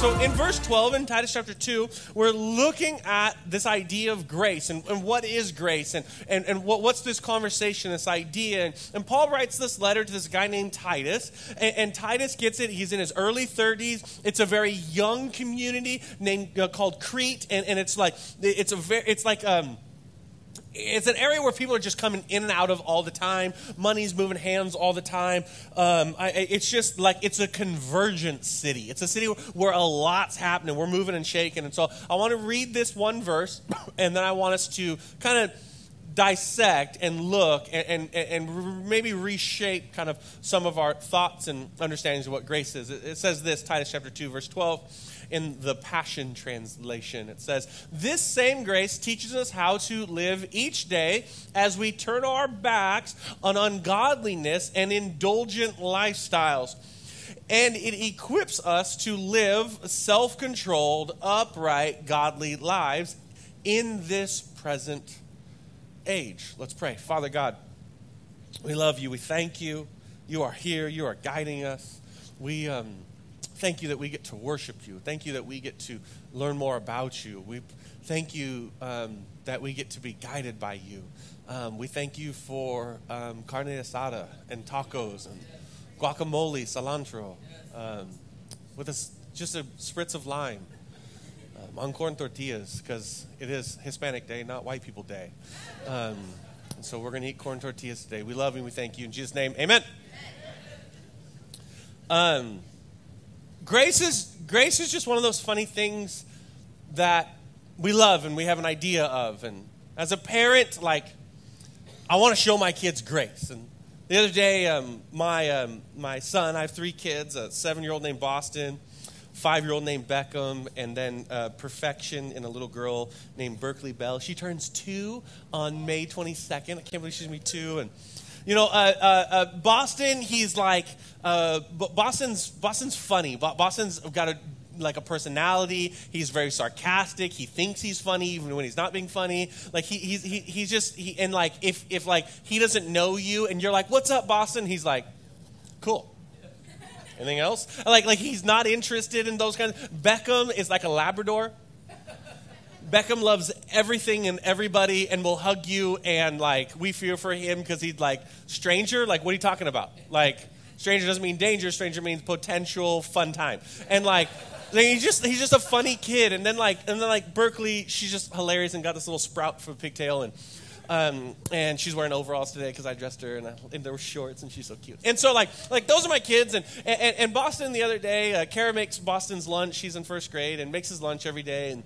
So in verse 12 in Titus chapter 2, we're looking at this idea of grace and what is grace and what's this conversation, this idea. And Paul writes this letter to this guy named Titus, and Titus gets it. He's in his early 30s. It's a very young community named called Crete, and it's like it's an area where people are just coming in and out of all the time. Money's moving hands all the time. It's just like it's a convergent city. It's a city where a lot's happening. We're moving and shaking. And so I want to read this one verse, and then I want us to kind of dissect and look and maybe reshape kind of some of our thoughts and understandings of what grace is. It says this, Titus chapter 2, verse 12. In the Passion Translation, it says, "This same grace teaches us how to live each day as we turn our backs on ungodliness and indulgent lifestyles. And it equips us to live self-controlled, upright, godly lives in this present age." Let's pray. Father God, we love you. We thank you. You are here. You are guiding us. We thank you that we get to worship you. Thank you that we get to learn more about you. We thank you that we get to be guided by you. We thank you for carne asada and tacos and guacamole, cilantro, with just a spritz of lime, ancon tortillas, because it is Hispanic Day, not white people day. And so we're going to eat corn tortillas today. We love you and we thank you. In Jesus' name, amen. Grace is just one of those funny things that we love and we have an idea of. And as a parent, like, I want to show my kids grace. And the other day, my son, I have three kids, a 7-year-old named Boston, 5-year-old named Beckham, and then Perfection in a little girl named Berkeley Bell. She turns 2 on May 22nd. I can't believe she's going to be 2. And you know, Boston, he's like, Boston's funny. Boston's got a personality. He's very sarcastic. He thinks he's funny even when he's not being funny. Like he's just, and like, if like he doesn't know you and you're like, "What's up, Boston?" He's like, "Cool. Anything else?" Like he's not interested in those kinds. Beckham is like a Labrador. Beckham loves everything and everybody and will hug you, and like we fear for him because he's like, "Stranger? Like, what are you talking about? Like, stranger doesn't mean danger. Stranger means potential fun time." And like, he's just a funny kid. And then like Berkeley, she's just hilarious and got this little sprout for a pigtail, and she's wearing overalls today because I dressed her, and there were shorts, and she's so cute. And so like those are my kids. And Boston the other day, Kara makes Boston's lunch. She's in first grade and makes his lunch every day, and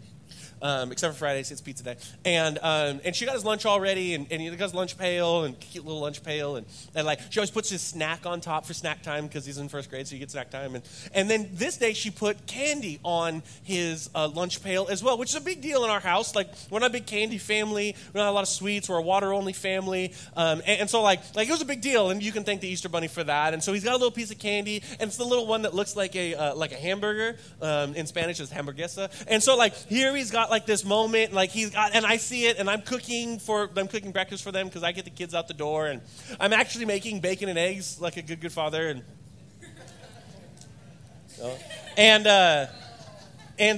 except for Fridays, it's pizza day. And she got his lunch already, and he got his lunch pail, and cute little lunch pail, and like she always puts his snack on top for snack time because he's in first grade, so you get snack time. And then this day she put candy on his lunch pail as well, which is a big deal in our house. Like, we're not a big candy family, we're not a lot of sweets, we're a water only family. And so like it was a big deal, and you can thank the Easter Bunny for that. And so he's got a little piece of candy, and it's the little one that looks like a hamburger. In Spanish, it's hamburguesa. And so like here he's got like this moment, like he's got, and I see it, and I'm cooking breakfast for them because I get the kids out the door, and I'm actually making bacon and eggs like a good father, and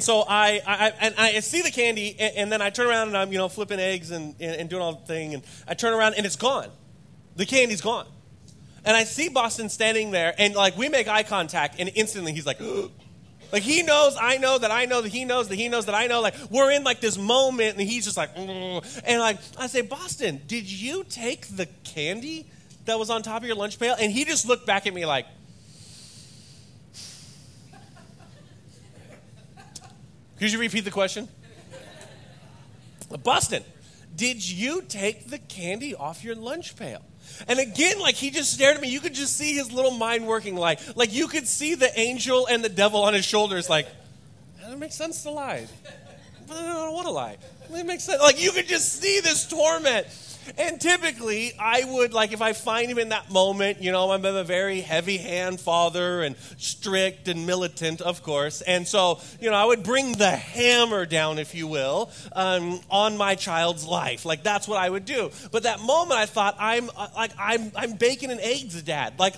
so I see the candy, and then I turn around and I'm flipping eggs and doing all the thing, and I turn around and it's gone, the candy's gone, and I see Boston standing there, and like we make eye contact, and instantly he's like. Like he knows, I know that I know that he knows that he knows that I know. Like we're in like this moment, and he's just like, and like I say, "Boston, did you take the candy that was on top of your lunch pail?" And he just looked back at me like, "Could you repeat the question?" "Boston, did you take the candy off your lunch pail?" And again, like he just stared at me. You could just see his little mind working, like you could see the angel and the devil on his shoulders. Like, "That doesn't make sense to lie, but I don't want to lie. It makes sense." Like you could just see this torment. And typically, I would, like, if I find him in that moment, you know, I'm a very heavy hand father and strict and militant, of course. And so, you know, I would bring the hammer down, if you will, on my child's life. Like, that's what I would do. But that moment, I thought, I'm bacon and eggs, Dad. Like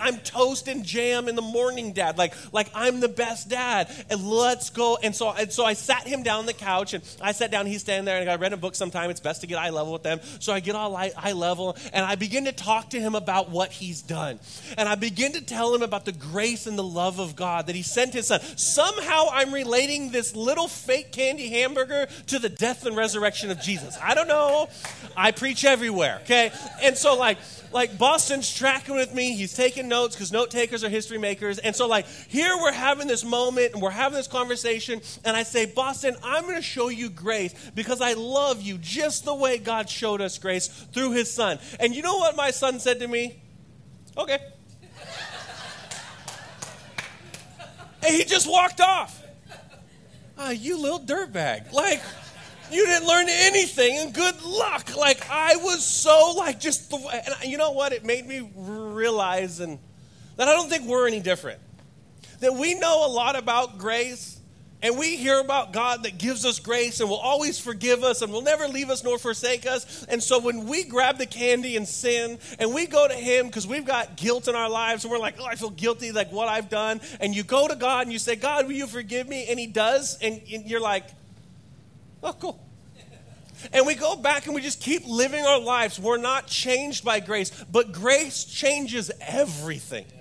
I'm toast and jam in the morning, Dad. Like I'm the best dad. And let's go. And so I sat him down on the couch, and I sat down. He's standing there, and I read a book sometime. It's best to get eye level with them. So I get all eye level, and I begin to talk to him about what he's done. And I begin to tell him about the grace and the love of God, that he sent his son. Somehow I'm relating this little fake candy hamburger to the death and resurrection of Jesus. I don't know. I preach everywhere, okay? And so, like Boston's tracking with me. He's taking notes because note takers are history makers. And so, like, here we're having this moment, and we're having this conversation, and I say, Boston, I'm going to show you grace because I love you just the way God showed us grace through his son. And you know what my son said to me? Okay. And he just walked off. Ah, you little dirtbag. Like, you didn't learn anything, and good luck. Like, I was so, like, just, and you know what? It made me realize that I don't think we're any different. That we know a lot about grace, and we hear about God that gives us grace and will always forgive us and will never leave us nor forsake us. And so when we grab the candy and sin, and we go to him because we've got guilt in our lives, and we're like, oh, I feel guilty, like what I've done. And you go to God and you say, God, will you forgive me? And he does, and you're like, oh, cool. And we go back and we just keep living our lives. We're not changed by grace, but grace changes everything. Yeah.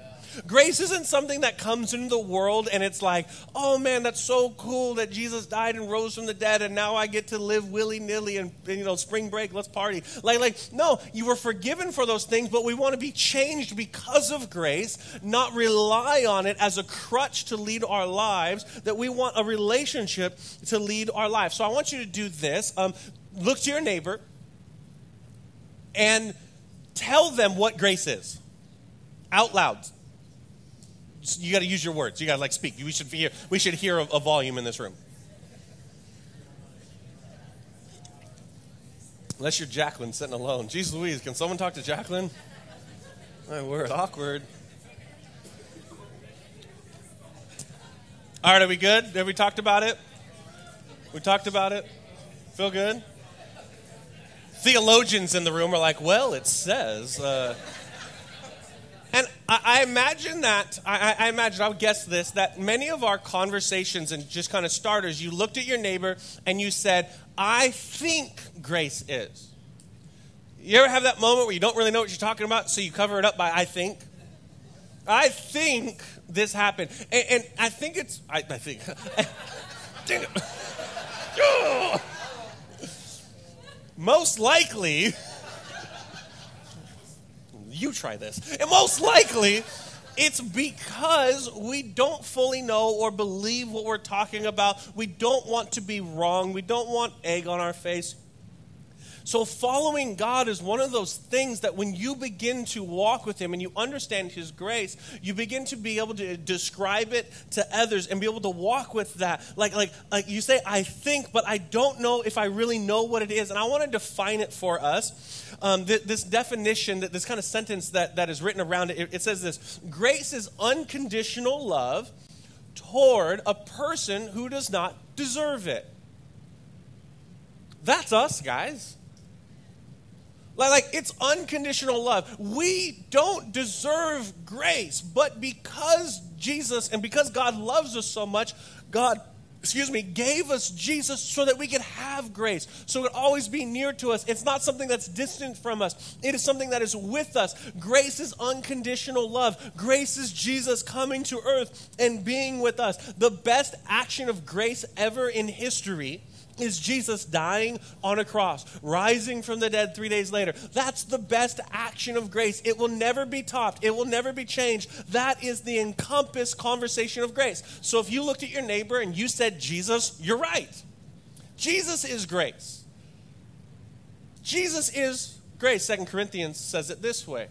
Grace isn't something that comes into the world and it's like, oh man, that's so cool that Jesus died and rose from the dead, and now I get to live willy-nilly and you know, spring break, let's party. Like, no, you were forgiven for those things, but we want to be changed because of grace, not rely on it as a crutch to lead our lives, that we want a relationship to lead our lives. So I want you to do this. Look to your neighbor and tell them what grace is out loud. You got to use your words. You got to like speak. We should hear a volume in this room. Unless you're Jacqueline sitting alone. Jeez Louise, can someone talk to Jacqueline? My word, awkward. All right, are we good? Have we talked about it? We talked about it. Feel good? Theologians in the room are like, well, it says. And I imagine that, I would guess this, that many of our conversations and just kind of starters, you looked at your neighbor and you said, I think grace is. You ever have that moment where you don't really know what you're talking about, so you cover it up by I think? I think this happened. And I think it's, I think. Dang it. Oh! Most likely, you try this, and most likely it's because we don't fully know or believe what we're talking about. We don't want to be wrong. We don't want egg on our face. So following God is one of those things that when you begin to walk with him and you understand his grace, you begin to be able to describe it to others and be able to walk with that. Like you say, I think, but I don't know if I really know what it is. And I want to define it for us. This definition, this kind of sentence that is written around it, it says this: grace is unconditional love toward a person who does not deserve it. That's us, guys. Like, it's unconditional love. We don't deserve grace, but because Jesus and because God loves us so much, God, gave us Jesus so that we could have grace, so it would always be near to us. It's not something that's distant from us. It is something that is with us. Grace is unconditional love. Grace is Jesus coming to earth and being with us. The best action of grace ever in history is Jesus dying on a cross, rising from the dead 3 days later. That's the best action of grace. It will never be topped. It will never be changed. That is the encompassed conversation of grace. So if you looked at your neighbor and you said Jesus, you're right. Jesus is grace. Jesus is grace. 2 Corinthians says it this way: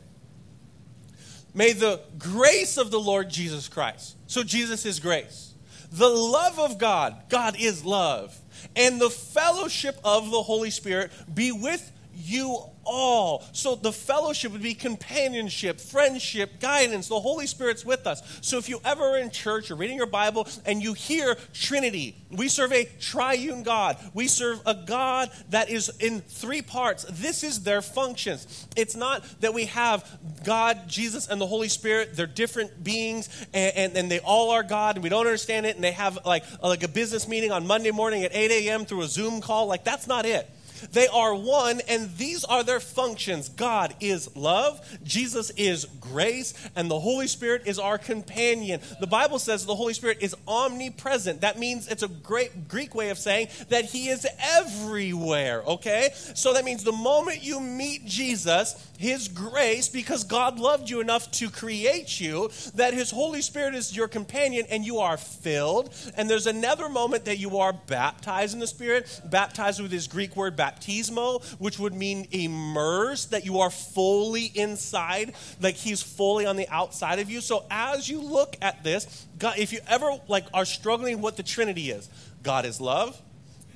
may the grace of the Lord Jesus Christ. So Jesus is grace. The love of God. God is love. And the fellowship of the Holy Spirit be with you all. So the fellowship would be companionship, friendship, guidance. The Holy Spirit's with us. So if you ever are in church or reading your Bible and you hear Trinity, we serve a triune God. We serve a God that is in three parts. This is their functions. It's not that we have God, Jesus, and the Holy Spirit. They're different beings, and they all are God, and we don't understand it, and they have like a business meeting on Monday morning at 8 a.m. through a Zoom call. Like, that's not it. They are one, and these are their functions. God is love, Jesus is grace, and the Holy Spirit is our companion. The Bible says the Holy Spirit is omnipresent. That means it's a great Greek way of saying that he is everywhere, okay? So that means the moment you meet Jesus, his grace, because God loved you enough to create you, that his Holy Spirit is your companion, and you are filled. And there's another moment that you are baptized in the Spirit, baptized with his Greek word baptismo, which would mean immersed, that you are fully inside, like he's fully on the outside of you. So as you look at this, God, if you ever are struggling with what the Trinity is, God is love,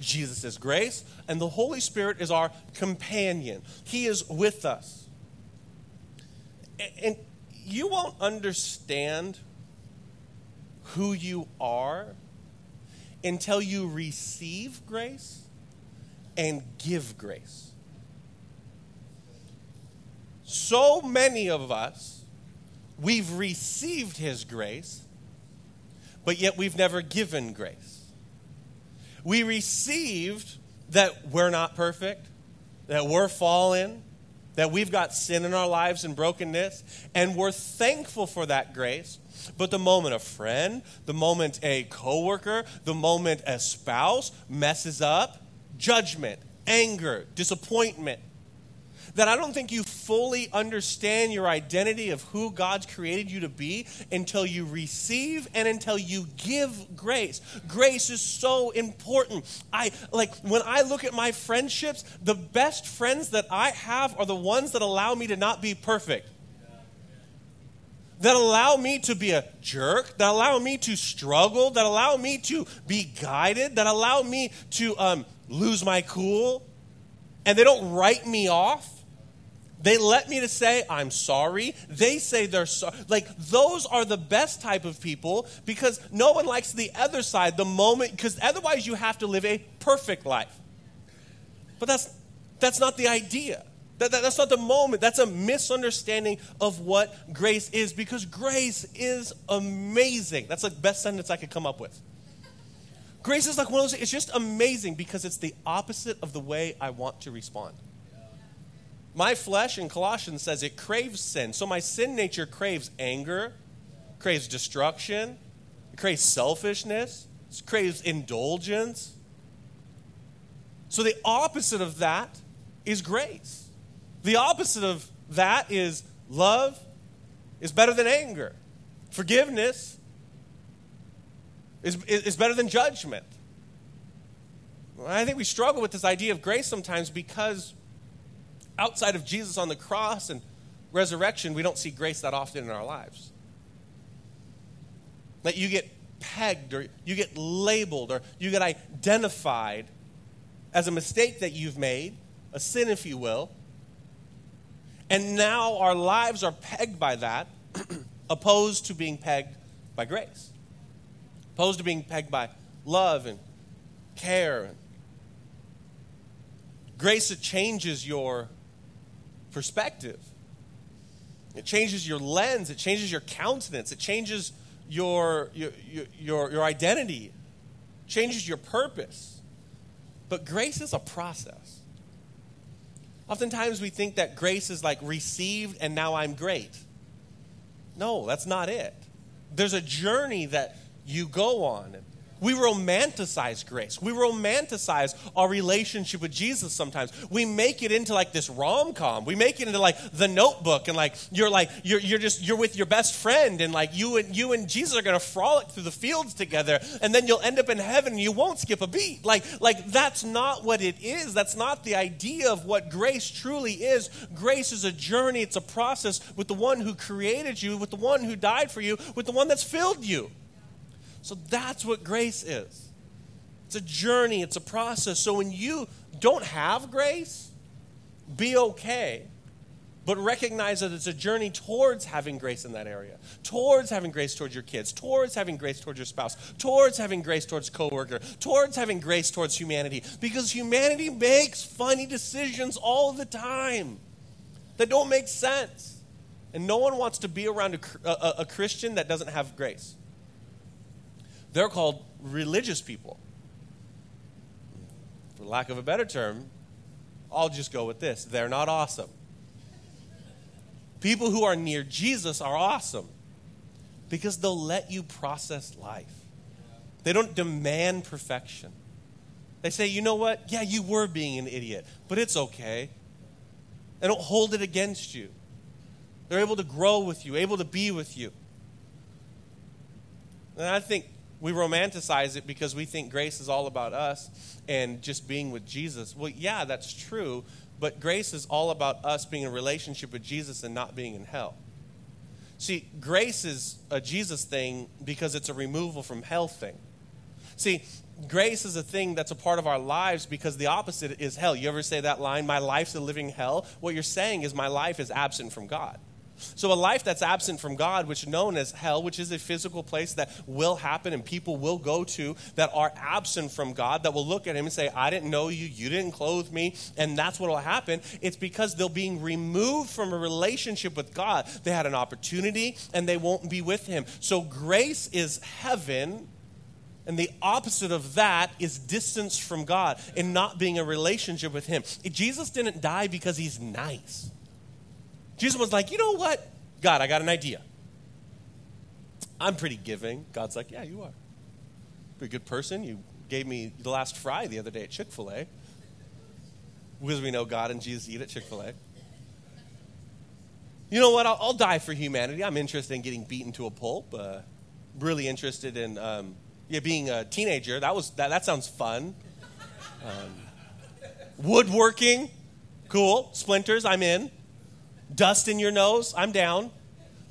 Jesus is grace, and the Holy Spirit is our companion. He is with us. And you won't understand who you are until you receive grace and give grace. So many of us, we've received his grace, but yet we've never given grace. We received that we're not perfect, that we're fallen, that we've got sin in our lives and brokenness, and we're thankful for that grace. But the moment a friend, the moment a coworker, the moment a spouse messes up, judgment, anger, disappointment, that I don't think you fully understand your identity of who God's created you to be until you receive and until you give grace. Grace is so important. When I look at my friendships, the best friends that I have are the ones that allow me to not be perfect, that allow me to be a jerk, that allow me to struggle, that allow me to be guided, that allow me to lose my cool, and they don't write me off. They let me to say, I'm sorry. They say they're sorry. Those are the best type of people, because no one likes the other side the moment, because otherwise you have to live a perfect life. But that's not the idea. That's not the moment. That's a misunderstanding of what grace is, because grace is amazing. That's the best sentence I could come up with. Grace is like one of those, it's just amazing because it's the opposite of the way I want to respond. My flesh, in Colossians, says it craves sin. So my sin nature craves anger, craves destruction, it craves selfishness, it craves indulgence. So the opposite of that is grace. The opposite of that is love is better than anger. Forgiveness is better than judgment. I think we struggle with this idea of grace sometimes because outside of Jesus on the cross and resurrection, we don't see grace that often in our lives. That you get pegged or you get labeled or you get identified as a mistake that you've made, a sin, if you will, and now our lives are pegged by that, opposed to being pegged by grace, opposed to being pegged by love and care and grace. It changes your perspective, it changes your lens, it changes your countenance, it changes your identity, it changes your purpose. But grace is a process. Oftentimes we think that grace is like received and now I'm great. No, that's not it. There's a journey that you go on. We romanticize grace. We romanticize our relationship with Jesus sometimes. We make it into like this rom-com. We make it into like The Notebook, and you're with your best friend, and you and Jesus are going to frolic through the fields together, and then you'll end up in heaven and you won't skip a beat. That's not what it is. That's not the idea of what grace truly is. Grace is a journey. It's a process with the one who created you, with the one who died for you, with the one that's filled you. So that's what grace is. It's a journey. It's a process. So when you don't have grace, be okay, but recognize that it's a journey towards having grace in that area, towards having grace towards your kids, towards having grace towards your spouse, towards having grace towards coworker, towards having grace towards humanity, because humanity makes funny decisions all the time that don't make sense. And no one wants to be around a Christian that doesn't have grace. They're called religious people. For lack of a better term, I'll just go with this. They're not awesome. People who are near Jesus are awesome because they'll let you process life. They don't demand perfection. They say, you know what? Yeah, you were being an idiot, but it's okay. They don't hold it against you. They're able to grow with you, able to be with you. And I think we romanticize it because we think grace is all about us and just being with Jesus. Well, yeah, that's true. But grace is all about us being in a relationship with Jesus and not being in hell. See, grace is a Jesus thing because it's a removal from hell thing. See, grace is a thing that's a part of our lives because the opposite is hell. You ever say that line, my life's a living hell? What you're saying is my life is absent from God. So a life that's absent from God, which is known as hell, which is a physical place that will happen and people will go to that are absent from God, that will look at him and say, I didn't know you, you didn't clothe me, and that's what will happen. It's because they're being removed from a relationship with God. They had an opportunity and they won't be with him. So grace is heaven, and the opposite of that is distance from God and not being in a relationship with him. Jesus didn't die because he's nice. Jesus was like, you know what? God, I got an idea. I'm pretty giving. God's like, yeah, you are. Pretty good person. You gave me the last fry the other day at Chick-fil-A. Because we know God and Jesus eat at Chick-fil-A. You know what? I'll die for humanity. I'm interested in getting beaten to a pulp. Really interested in being a teenager. That sounds fun. Woodworking. Cool. Splinters. I'm in. Dust in your nose, I'm down.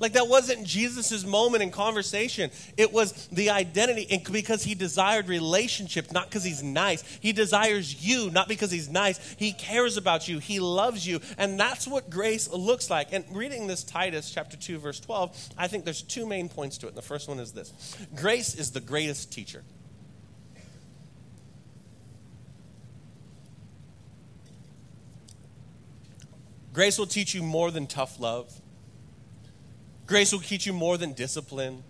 Like, that wasn't Jesus' moment in conversation. It was the identity, and because he desired relationship, not because he's nice. He desires you, not because he's nice. He cares about you. He loves you, and that's what grace looks like. And reading this Titus chapter 2, verse 12, I think there's two main points to it. And the first one is this. Grace is the greatest teacher. Grace will teach you more than tough love. Grace will teach you more than discipline.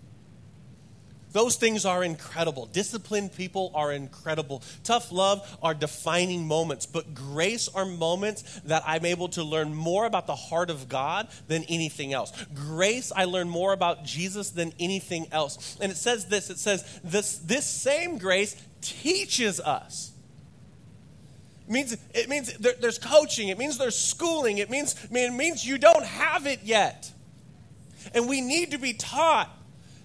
Those things are incredible. Disciplined people are incredible. Tough love are defining moments, but grace are moments that I'm able to learn more about the heart of God than anything else. Grace, I learn more about Jesus than anything else. And it says this same grace teaches us. It means there's coaching. It means there's schooling. It means you don't have it yet. And we need to be taught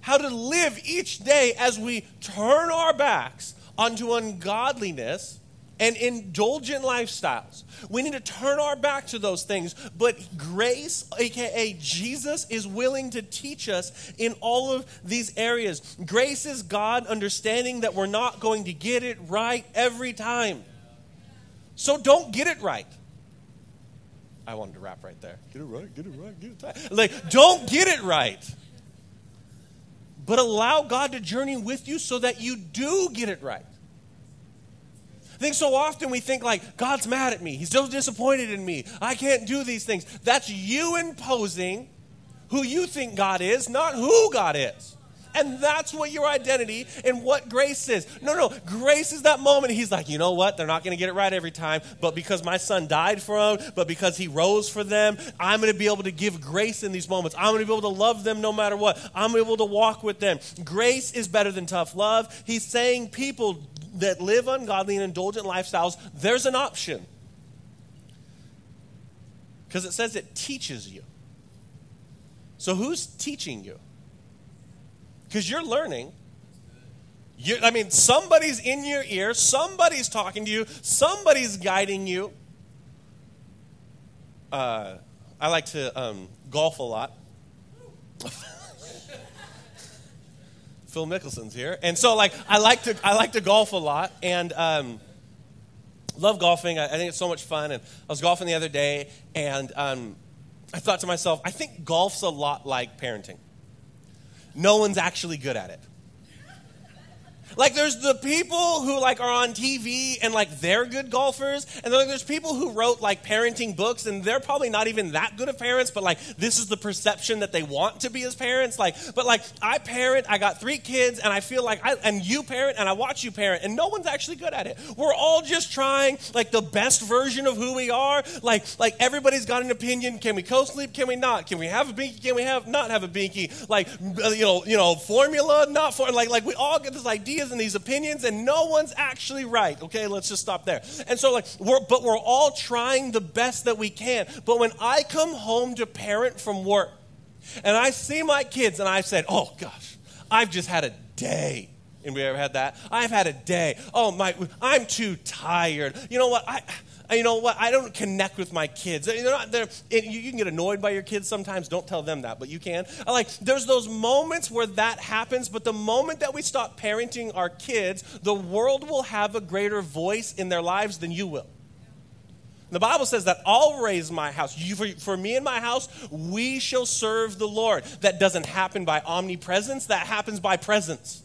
how to live each day as we turn our backs onto ungodliness and indulgent lifestyles. We need to turn our back to those things. But grace, a.k.a. Jesus, is willing to teach us in all of these areas. Grace is God understanding that we're not going to get it right every time. So don't get it right. I wanted to rap right there. Get it right, get it right, get it right. Like, don't get it right. But allow God to journey with you so that you do get it right. I think so often we think like, God's mad at me. He's so disappointed in me. I can't do these things. That's you imposing who you think God is, not who God is. And that's what your identity and what grace is. No, grace is that moment. He's like, you know what? They're not going to get it right every time. But because my son died for them, but because he rose for them, I'm going to be able to give grace in these moments. I'm going to be able to love them no matter what. I'm able to walk with them. Grace is better than tough love. He's saying people that live ungodly and indulgent lifestyles, there's an option. Because it says it teaches you. So who's teaching you? Because you're learning. Somebody's in your ear. Somebody's talking to you. Somebody's guiding you. I like to golf a lot. Phil Mickelson's here. And so, I like to golf a lot. And love golfing. I think it's so much fun. And I was golfing the other day, and I thought to myself, I think golf's a lot like parenting. No one's actually good at it. Like, there's the people who, like, are on TV and, like, they're good golfers. And then, like, there's people who wrote, like, parenting books, and they're probably not even that good of parents, but, like, this is the perception that they want to be as parents. Like, but, like, I parent, I got 3 kids, and I feel like and you parent, and I watch you parent, and no one's actually good at it. We're all just trying, like, the best version of who we are. Like everybody's got an opinion. Can we co-sleep? Can we not? Can we have a binky? Can we not have a binky? Like, you know, formula, not formula. Like, we all get this idea and these opinions, and no one's actually right. Okay, let's just stop there. And so, like, we're all trying the best that we can. But when I come home to parent from work, and I see my kids, and I've said, oh gosh, I've just had a day. Anybody ever had that? I've had a day. Oh my, I'm too tired. You know what? I don't connect with my kids. You can get annoyed by your kids sometimes. Don't tell them that, but you can. Like, there's those moments where that happens, but the moment that we stop parenting our kids, the world will have a greater voice in their lives than you will. The Bible says that I'll raise my house. For me and my house, we shall serve the Lord. That doesn't happen by omnipresence. That happens by presence.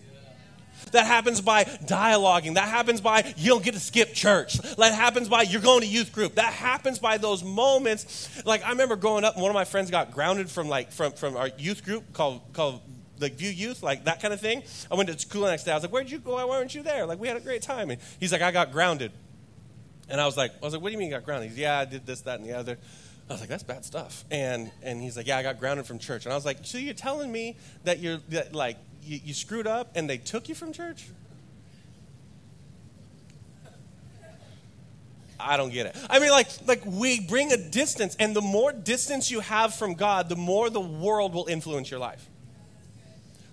That happens by dialoguing. That happens by you don't get to skip church. That happens by you're going to youth group. That happens by those moments. Like, I remember growing up, and one of my friends got grounded from our youth group called like View Youth, like that kind of thing. I went to school the next day. I was like, where'd you go? Why weren't you there? Like, we had a great time. And he's like, I got grounded. And I was like, what do you mean you got grounded? He's, yeah, I did this, that, and the other. I was like, that's bad stuff. And he's like, yeah, I got grounded from church. And I was like, so you're telling me that you screwed up and they took you from church? I don't get it. I mean, like we bring a distance, and the more distance you have from God, the more the world will influence your life.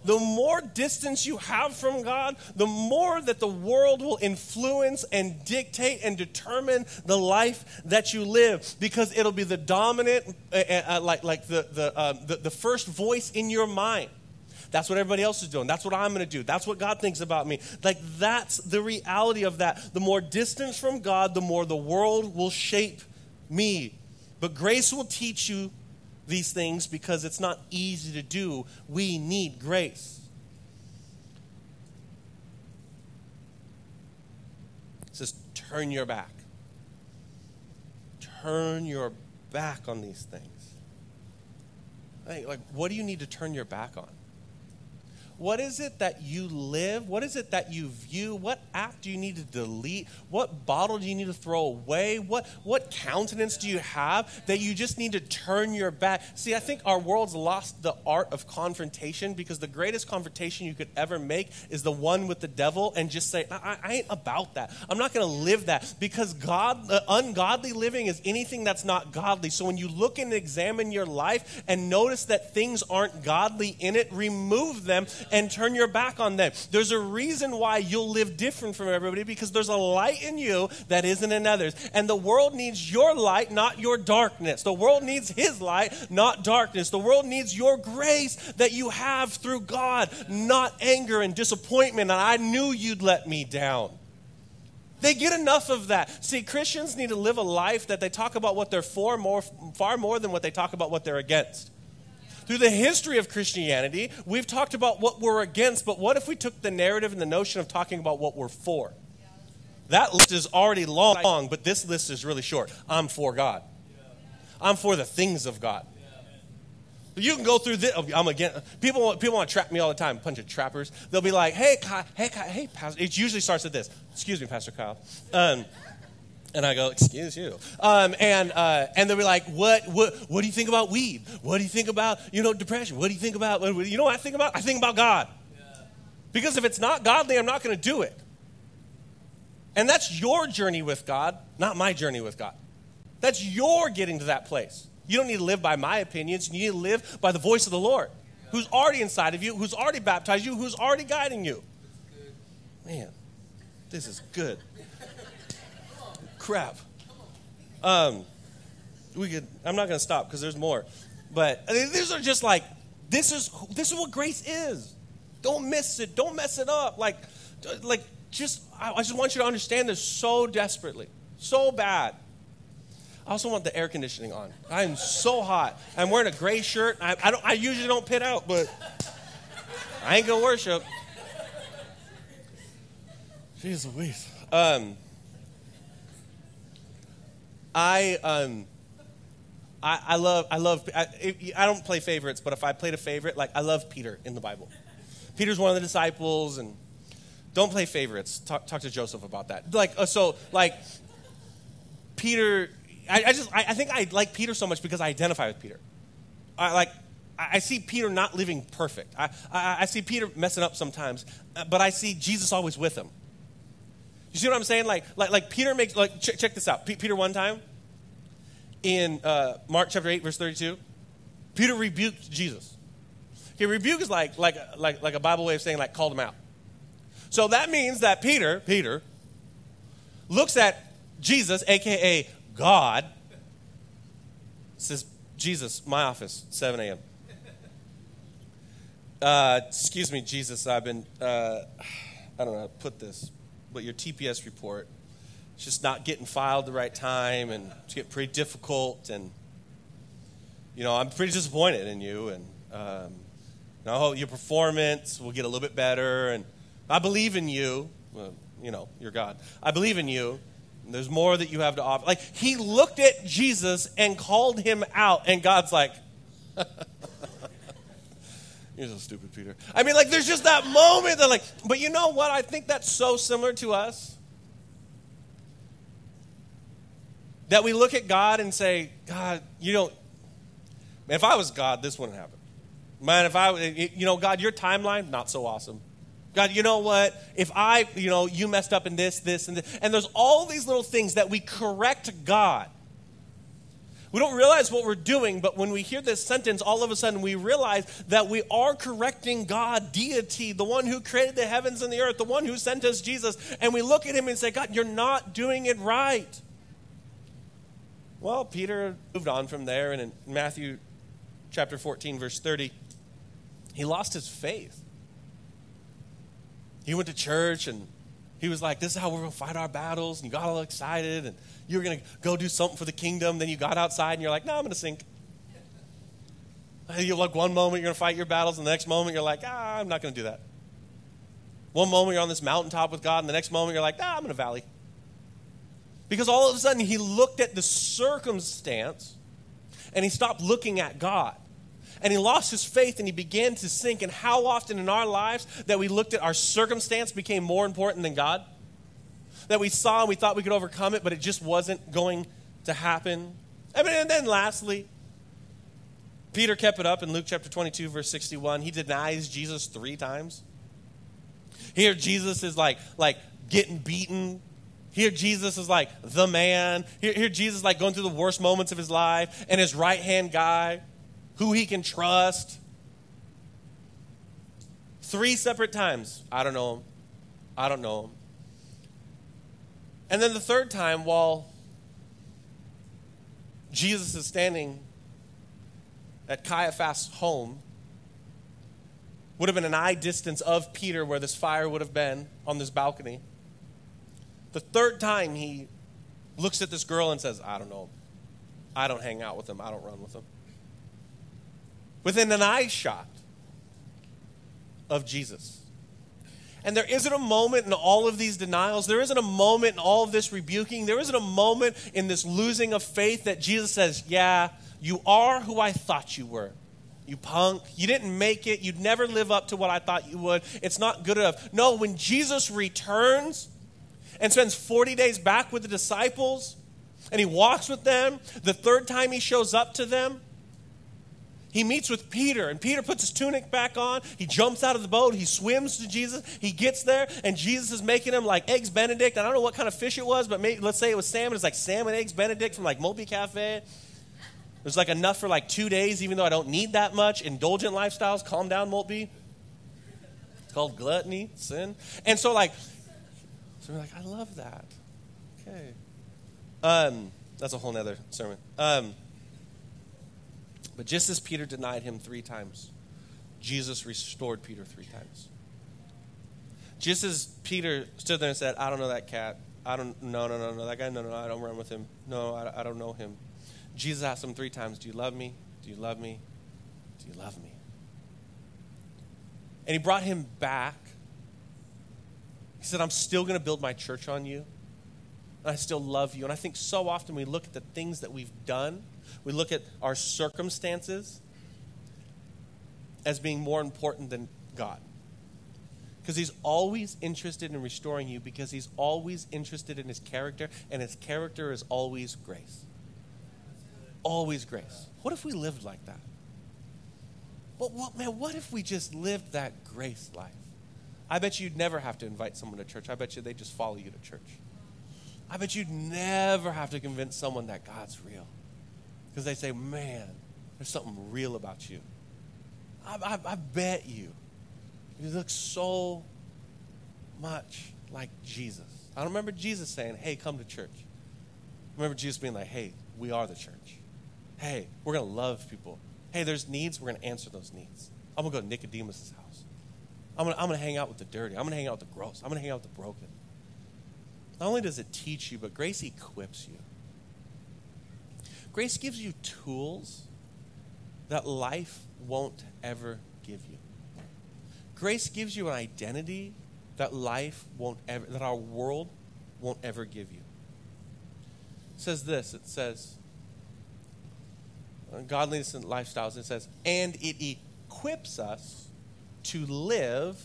The more distance you have from God, the more that the world will influence and dictate and determine the life that you live, because it'll be the dominant, the first voice in your mind. That's what everybody else is doing. That's what I'm going to do. That's what God thinks about me. Like, that's the reality of that. The more distance from God, the more the world will shape me. But grace will teach you these things because it's not easy to do. We need grace. It says, turn your back. Turn your back on these things. Like, what do you need to turn your back on? What is it that you live? What is it that you view? What app do you need to delete? What bottle do you need to throw away? What countenance do you have that you just need to turn your back? See, I think our world's lost the art of confrontation, because the greatest confrontation you could ever make is the one with the devil, and just say, I ain't about that. I'm not going to live that, because ungodly living is anything that's not godly. So when you look and examine your life and notice that things aren't godly in it, remove them and turn your back on them. There's a reason why you'll live different from everybody, because there's a light in you that isn't in others. And the world needs your light, not your darkness. The world needs his light, not darkness. The world needs your grace that you have through God, not anger and disappointment. And I knew you'd let me down. They get enough of that. See, Christians need to live a life that they talk about what they're for far more than what they talk about what they're against. Through the history of Christianity, we've talked about what we're against, but what if we took the narrative and the notion of talking about what we're for? That list is already long, but this list is really short. I'm for God. I'm for the things of God. You can go through this. I'm against. People want to trap me all the time, a bunch of trappers. They'll be like, hey, Pastor. It usually starts with this. Excuse me, Pastor Kyle. And I go, excuse you. And they'll be like, what do you think about weed? What do you think about, you know, depression? What do you think about, you know what I think about? I think about God. Yeah. Because if it's not godly, I'm not going to do it. And that's your journey with God, not my journey with God. That's your getting to that place. You don't need to live by my opinions. You need to live by the voice of the Lord, yeah, who's already inside of you, who's already baptized you, who's already guiding you. Man, this is good. Crap. I'm not going to stop because there's more. But I mean, these are just like, this is what grace is. Don't miss it. Don't mess it up. I just want you to understand this so desperately. So bad. I also want the air conditioning on. I'm so hot. I'm wearing a gray shirt. I usually don't pit out, but I ain't gonna worship. Jeez Louise. I don't play favorites, but if I played a favorite, like I love Peter in the Bible. Peter's one of the disciples, and don't play favorites. Talk to Joseph about that. Peter. I think I like Peter so much because I identify with Peter. I see Peter not living perfect. I see Peter messing up sometimes, but I see Jesus always with him. You see what I'm saying? Like Peter makes, like, check this out. Peter one time in Mark chapter 8, verse 32, Peter rebuked Jesus. Okay, rebuke is like a Bible way of saying, like, called him out. So that means that Peter looks at Jesus, a.k.a. God, says, Jesus, my office, 7 a.m. Excuse me, Jesus, I've been, I don't know how to put this, but your TPS report, it's just not getting filed the right time, and it's getting pretty difficult, and, you know, I'm pretty disappointed in you, and I hope your performance will get a little bit better, and I believe in you. Well, you know, you're God. I believe in you. There's more that you have to offer. Like, he looked at Jesus and called him out, and God's like, you're so stupid, Peter. I mean, like, there's just that moment that, like, but you know what? I think that's so similar to us. That we look at God and say, God, you don't, man, if I was God, this wouldn't happen. Man, God, your timeline, not so awesome. God, you know what? If I, you messed up in this, and this. And there's all these little things that we correct God. We don't realize what we're doing, but when we hear this sentence, all of a sudden we realize that we are correcting God, deity, the one who created the heavens and the earth, the one who sent us Jesus. And we look at him and say, God, you're not doing it right. Well, Peter moved on from there, and in Matthew chapter 14, verse 30, he lost his faith. He went to church, and he was like, this is how we're going to fight our battles. And you got all excited, and you were going to go do something for the kingdom. Then you got outside, and you're like, no, I'm going to sink. You're like, one moment you're going to fight your battles, and the next moment you're like, I'm not going to do that. One moment you're on this mountaintop with God, and the next moment you're like, I'm in a valley. Because all of a sudden he looked at the circumstance, and he stopped looking at God. And he lost his faith, and he began to sink. And how often in our lives that we looked at our circumstance became more important than God? That we saw and we thought we could overcome it, but it just wasn't going to happen. I mean, and then lastly, Peter kept it up in Luke chapter 22, verse 61. He denies Jesus 3 times. Here Jesus is like getting beaten. Here Jesus is like the man. Here Jesus is like going through the worst moments of his life, and his right-hand guy, who he can trust. 3 separate times. I don't know him. I don't know him. And then the third time, while Jesus is standing at Caiaphas' home, would have been an eye distance of Peter where this fire would have been on this balcony. The third time he looks at this girl and says, I don't know him. I don't hang out with him. I don't run with him. Within an eye shot of Jesus. And there isn't a moment in all of these denials. There isn't a moment in all of this rebuking. There isn't a moment in this losing of faith that Jesus says, yeah, you are who I thought you were. You punk. You didn't make it. You'd never live up to what I thought you would. It's not good enough. No, when Jesus returns and spends 40 days back with the disciples, and he walks with them, the third time he shows up to them, he meets with Peter, and Peter puts his tunic back on. He jumps out of the boat. He swims to Jesus. He gets there, and Jesus is making him like eggs Benedict. I don't know what kind of fish it was, but maybe, let's say it was salmon. It's like salmon eggs Benedict from like Maltby Cafe. There's like enough for like 2 days, even though I don't need that much. Indulgent lifestyles. Calm down, Maltby. It's called gluttony, sin. And so we're like, I love that. Okay. That's a whole nother sermon. But just as Peter denied him 3 times, Jesus restored Peter 3 times. Just as Peter stood there and said, I don't know that cat. I don't, no, that guy, no, I don't run with him. No, I don't know him. Jesus asked him 3 times, do you love me? Do you love me? Do you love me? And he brought him back. He said, I'm still going to build my church on you. And I still love you. And I think so often we look at the things that we've done. We look at our circumstances as being more important than God. Because he's always interested in restoring you, because he's always interested in his character, and his character is always grace. Always grace. What if we lived like that? But what if we just lived that grace life? I bet you'd never have to invite someone to church. I bet you they'd just follow you to church. I bet you'd never have to convince someone that God's real. Because they say, man, there's something real about you. I bet you. You look so much like Jesus. I don't remember Jesus saying, hey, come to church. I remember Jesus being like, hey, we are the church. Hey, we're going to love people. Hey, there's needs. We're going to answer those needs. I'm going to go to Nicodemus' house. I'm going to hang out with the dirty. I'm going to hang out with the gross. I'm going to hang out with the broken. Not only does it teach you, but grace equips you. Grace gives you tools that life won't ever give you. Grace gives you an identity that that our world won't ever give you. It says this, it says, godliness and lifestyles, it says, and it equips us to live.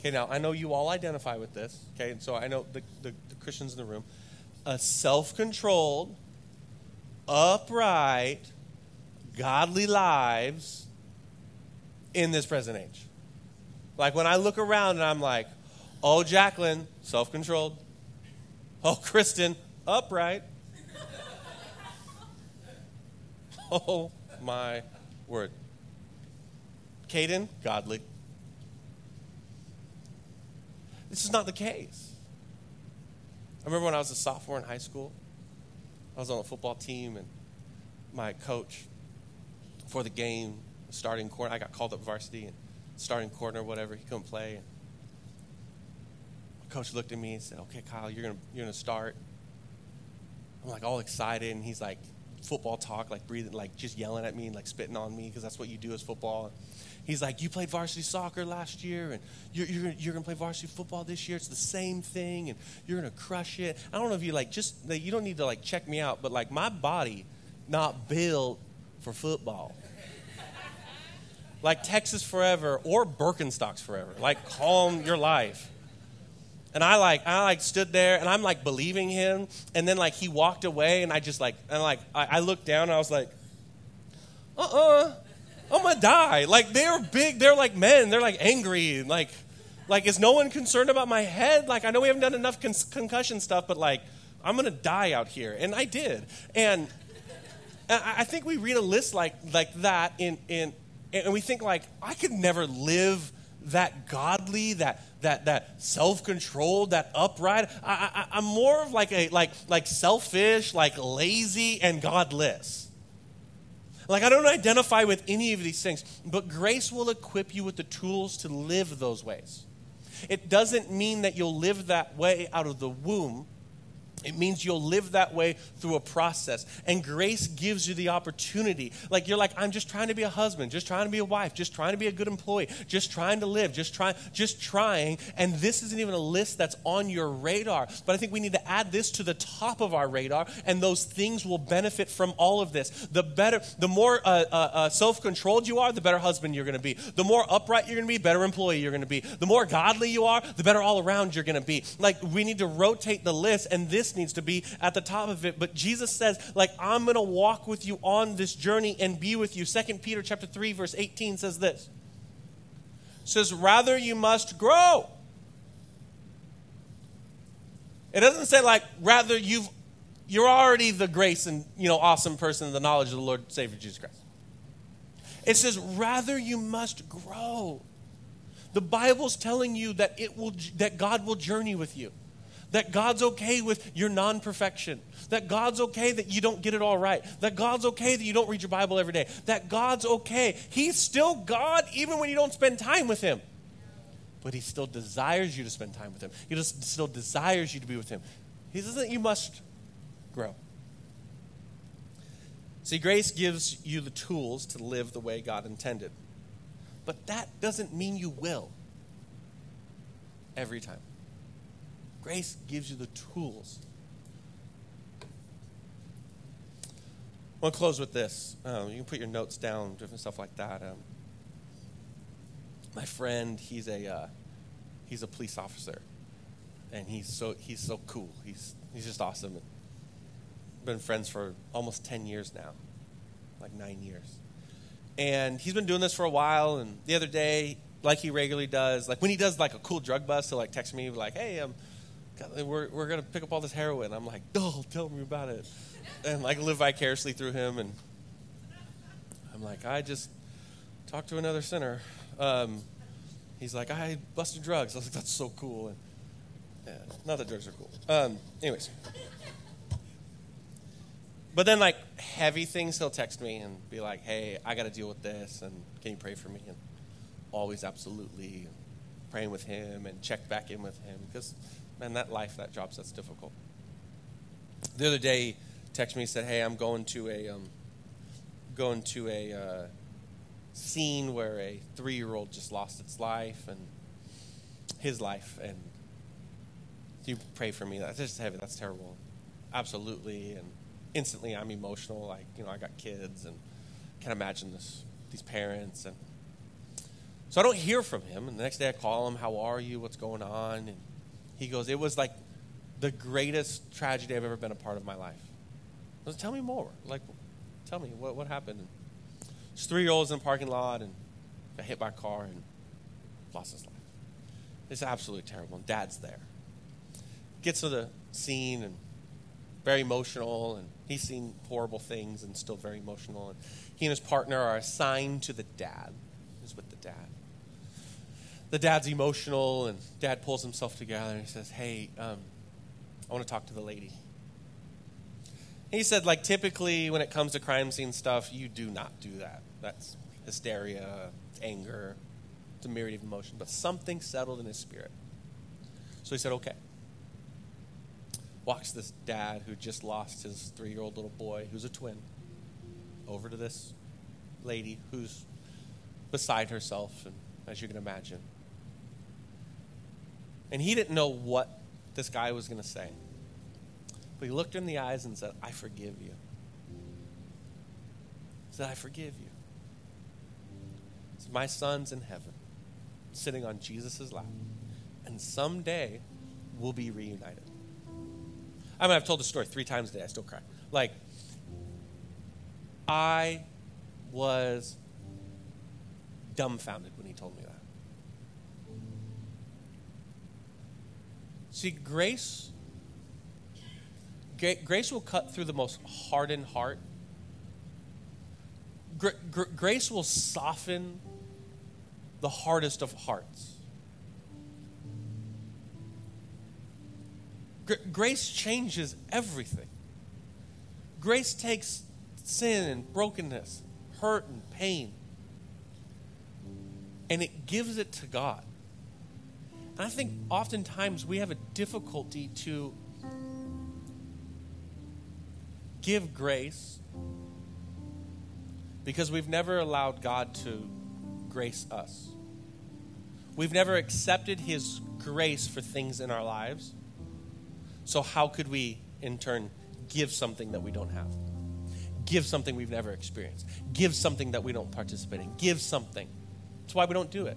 Okay, now I know you all identify with this, okay, and so I know the Christians in the room, a self-controlled, upright, godly lives in this present age. Like when I look around and I'm like, oh, Jacqueline, self-controlled. Oh, Kristen, upright. Oh, my word. Kaden, godly. This is not the case. I remember when I was a sophomore in high school, I was on a football team, and my coach for the game, starting corner, I got called up varsity, and starting corner or whatever, he couldn't play. And my coach looked at me and said, okay, Kyle, you're gonna start. I'm like all excited, and he's like football talk, like breathing, like just yelling at me and like spitting on me because that's what you do as football. He's like, you played varsity soccer last year, and you're gonna play varsity football this year. It's the same thing, and you're gonna crush it. I don't know if you like just you don't need to like check me out, but like my body not built for football. Like Texas forever or Birkenstocks forever. Like calm your life. And I stood there and I'm like believing him. And then like he walked away and I looked down and I was like, I'm gonna die. Like they're big, they're like men, they're like angry. Like is no one concerned about my head? Like I know we haven't done enough concussion stuff, but like I'm gonna die out here. And I did. And I think we read a list like that and we think like, I could never live that godly, that self-controlled, that upright. I'm more of like selfish, like lazy and godless. Like I don't identify with any of these things, but grace will equip you with the tools to live those ways. It doesn't mean that you'll live that way out of the womb. It means you'll live that way through a process. And grace gives you the opportunity. Like you're like, I'm just trying to be a husband, just trying to be a wife, just trying to be a good employee, just trying to live, just trying. And this isn't even a list that's on your radar. But I think we need to add this to the top of our radar, and those things will benefit from all of this. The more self-controlled you are, the better husband you're going to be. The more upright you're going to be, better employee you're going to be. The more godly you are, the better all around you're going to be. Like we need to rotate the list, and this needs to be at the top of it. But Jesus says, like, I'm going to walk with you on this journey and be with you. 2 Peter chapter 3, verse 18 says this. It says, rather you must grow. It doesn't say like, rather you're already the grace and, awesome person and the knowledge of the Lord and Savior Jesus Christ. It says, rather you must grow. The Bible's telling you that that God will journey with you. That God's okay with your non-perfection. That God's okay that you don't get it all right. That God's okay that you don't read your Bible every day. That God's okay. He's still God even when you don't spend time with him. But he still desires you to spend time with him. He still desires you to be with him. He says that you must grow. See, grace gives you the tools to live the way God intended. But that doesn't mean you will every time. Grace gives you the tools. I want to close with this. You can put your notes down, different stuff like that. My friend, he's a police officer, and he's so cool. He's just awesome. Been friends for almost 10 years now, like 9 years. And he's been doing this for a while, and the other day, like he regularly does, like when he does like a cool drug bust, he'll like text me like, hey, we're going to pick up all this heroin. I'm like, oh, tell me about it. And like live vicariously through him, and I'm like, I just talked to another sinner. He's like, I busted drugs. I was like, that's so cool. And yeah, not that drugs are cool. Anyways. But then like heavy things, he'll text me and be like, hey, I got to deal with this, and can you pray for me? And always absolutely praying with him and check back in with him, because, man, that life, that job, that's difficult. The other day he texted me and said, hey, I'm going to a scene where a 3-year-old just lost its life and his life, and you pray for me. That's just heavy. That's terrible. Absolutely. And instantly I'm emotional. Like, you know, I got kids and can't imagine these parents. And so I don't hear from him. And the next day I call him, how are you? What's going on? And he goes, it was like the greatest tragedy I've ever been a part of my life. I was like, tell me more. Like, tell me what happened. And there's 3-year-olds in the parking lot and got hit by a car and lost his life. It's absolutely terrible. And Dad's there. Gets to the scene and very emotional, and he's seen horrible things and still very emotional. And he and his partner are assigned to the dad. He's with the dad. The dad's emotional, and Dad pulls himself together and he says, hey, I want to talk to the lady. And he said, like, typically when it comes to crime scene stuff, you do not do that. That's hysteria, anger, it's a myriad of emotions. But something settled in his spirit. So he said, okay. Walks this dad who just lost his 3-year-old little boy, who's a twin, over to this lady who's beside herself, and as you can imagine. And he didn't know what this guy was going to say. But he looked her in the eyes and said, I forgive you. He said, I forgive you. He said, my son's in heaven, sitting on Jesus' lap, and someday we'll be reunited. I mean, I've told this story 3 times today. I still cry. Like, I was dumbfounded when he told me that. See, grace will cut through the most hardened heart. Grace will soften the hardest of hearts. Grace changes everything. Grace takes sin and brokenness, hurt and pain, and it gives it to God. And I think oftentimes we have a difficulty to give grace because we've never allowed God to grace us. We've never accepted His grace for things in our lives. So how could we, in turn, give something that we don't have? Give something we've never experienced. Give something that we don't participate in. Give something. That's why we don't do it.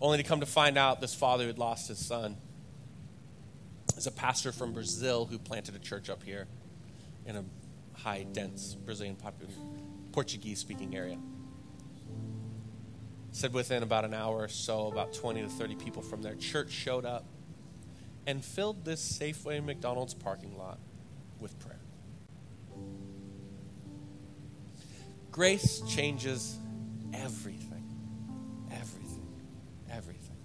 Only to come to find out this father who had lost his son is a pastor from Brazil who planted a church up here in a high, dense Brazilian Portuguese-speaking area. Said within about an hour or so, about 20 to 30 people from their church showed up and filled this Safeway McDonald's parking lot with prayer. Grace changes everything, everything, everything.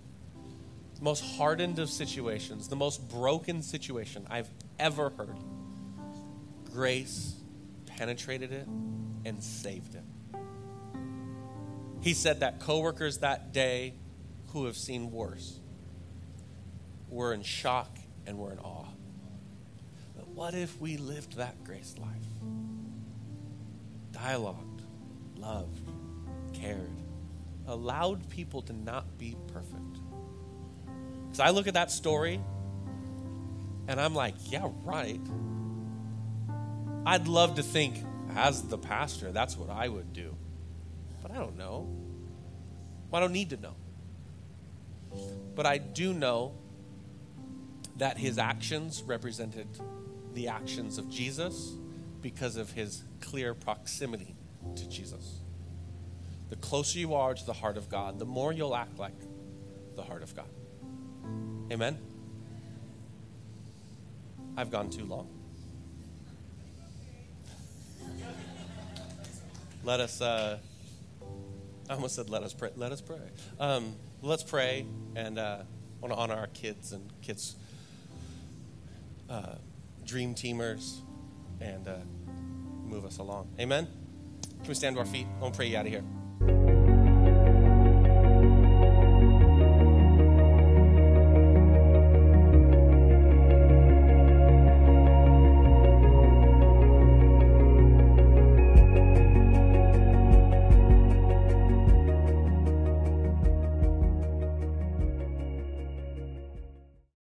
The most hardened of situations, the most broken situation I've ever heard, grace penetrated it and saved it. He said that coworkers that day who have seen worse we're in shock and we're in awe. But what if we lived that grace life? Dialogued, loved, cared, allowed people to not be perfect. Because I look at that story and I'm like, yeah, right. I'd love to think, as the pastor, that's what I would do. But I don't know. I don't need to know. But I do know that his actions represented the actions of Jesus because of his clear proximity to Jesus. The closer you are to the heart of God, the more you'll act like the heart of God. Amen? I've gone too long. Let us, I almost said let us pray. Let us pray. Let's pray, and I want to honor our kids and kids' dream teamers and move us along. Amen? Can we stand to our feet? I want to pray you out of here.